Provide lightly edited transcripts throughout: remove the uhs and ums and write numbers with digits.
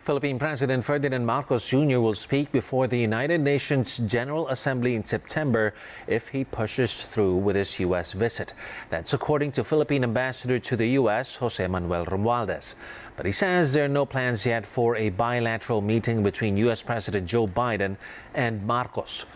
Philippine President Ferdinand Marcos Jr. will speak before the United Nations General Assembly in September if he pushes through with his U.S. visit. That's according to Philippine Ambassador to the U.S. Jose Manuel Romualdez. But he says there are no plans yet for a bilateral meeting between U.S. President Joe Biden and Marcos.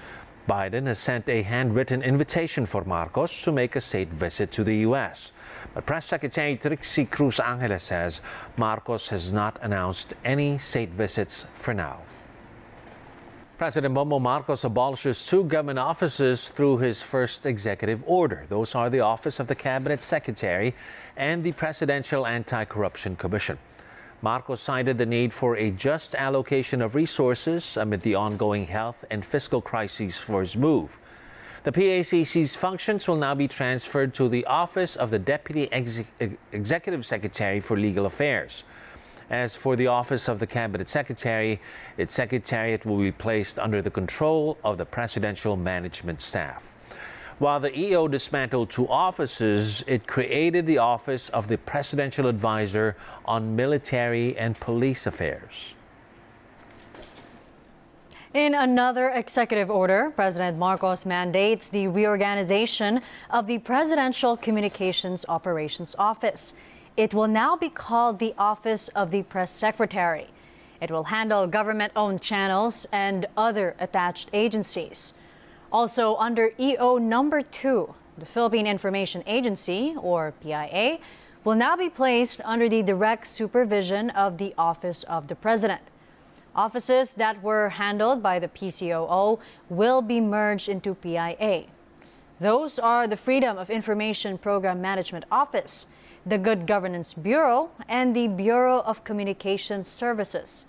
Biden has sent a handwritten invitation for Marcos to make a state visit to the U.S. But Press Secretary Trixie Cruz-Angela says Marcos has not announced any state visits for now. President Bongbong Marcos abolishes 2 government offices through his first executive order. Those are the Office of the Cabinet Secretary and the Presidential Anti-Corruption Commission. Marcos cited the need for a just allocation of resources amid the ongoing health and fiscal crises for his move. The PACC's functions will now be transferred to the Office of the Deputy Executive Secretary for Legal Affairs. As for the Office of the Cabinet Secretary, its secretariat will be placed under the control of the Presidential Management Staff. While the EO dismantled 2 offices, it created the Office of the Presidential Advisor on Military and Police Affairs. In another executive order, President Marcos mandates the reorganization of the Presidential Communications Operations Office. It will now be called the Office of the Press Secretary. It will handle government-owned channels and other attached agencies. Also, under EO number 2, the Philippine Information Agency, or PIA, will now be placed under the direct supervision of the Office of the President. Offices that were handled by the PCOO will be merged into PIA. Those are the Freedom of Information Program Management Office, the Good Governance Bureau, and the Bureau of Communication Services.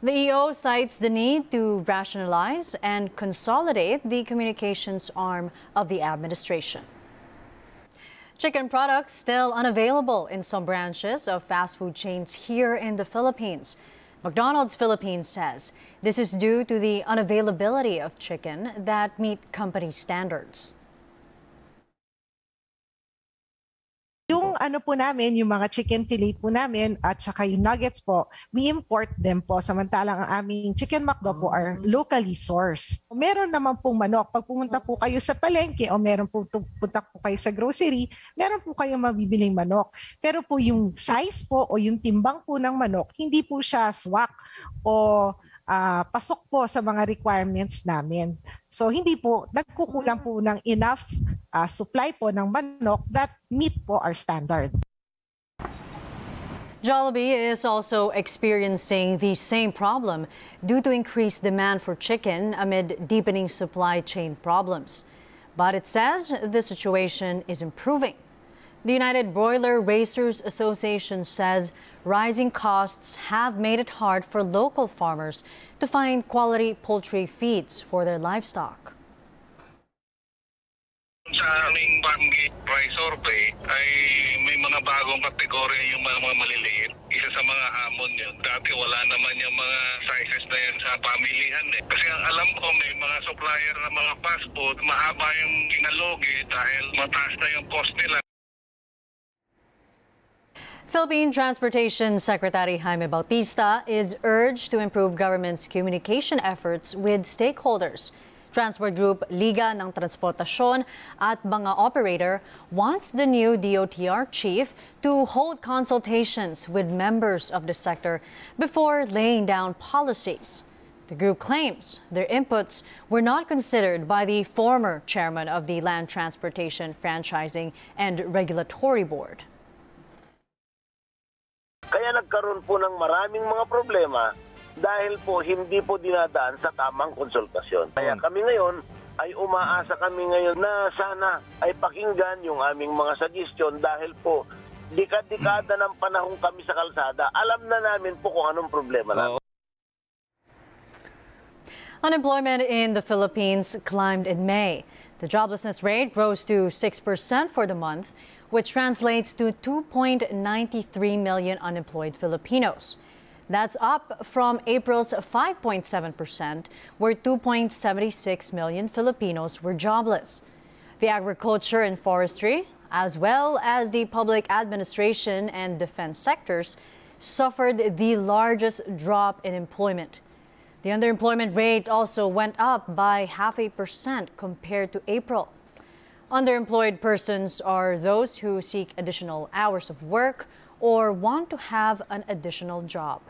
The EO cites the need to rationalize and consolidate the communications arm of the administration. Chicken products still unavailable in some branches of fast food chains here in the Philippines. McDonald's Philippines says this is due to the unavailability of chicken that meet company standards. Yung ano po namin, yung mga chicken fillet po namin at saka yung nuggets po, we import them po. Samantalang ang aming chicken McDo po are locally sourced. Meron naman pong manok. Pag pumunta po kayo sa palengke o meron po pumunta po kayo sa grocery, meron po kayong mabibiling manok. Pero po yung size po o yung timbang po ng manok, hindi po siya swak o pasok po sa mga requirements namin. So hindi po, nagkukulang po ng enough supply po ng manok that meet po our standards. Jollibee is also experiencing the same problem due to increased demand for chicken amid deepening supply chain problems. But it says the situation is improving. The United Broiler Racers Association says rising costs have made it hard for local farmers to find quality poultry feeds for their livestock. Sa aming farm gate price survey ay may mga bagong kategorya yung mga maliliit. Isa sa mga hamon yun. Dati wala naman yung mga sizes na yan sa pamilihan eh. Kasi ang alam ko may mga supplier na mga fast food, mahaba yung kinalogi dahil mataas na yung cost nila. Philippine Transportation Secretary Jaime Bautista is urged to improve government's communication efforts with stakeholders. Transport Group Liga ng Transportasyon at mga Operator wants the new DOTR chief to hold consultations with members of the sector before laying down policies. The group claims their inputs were not considered by the former chairman of the Land Transportation Franchising and Regulatory Board. Kaya nagkaroon po ng maraming mga problema dahil po hindi po dinadaan sa tamang konsultasyon. Kaya kami ngayon ay umaasa kami ngayon na sana ay pakinggan yung aming mga suggestion dahil po dekada ng panahon kami sa kalsada, alam na namin po kung anong problema namin. Unemployment in the Philippines climbed in May. The joblessness rate rose to 6% for the month, which translates to 2.93 million unemployed Filipinos. That's up from April's 5.7%, where 2.76 million Filipinos were jobless. The agriculture and forestry, as well as the public administration and defense sectors, suffered the largest drop in employment. The underemployment rate also went up by 0.5% compared to April. Underemployed persons are those who seek additional hours of work or want to have an additional job.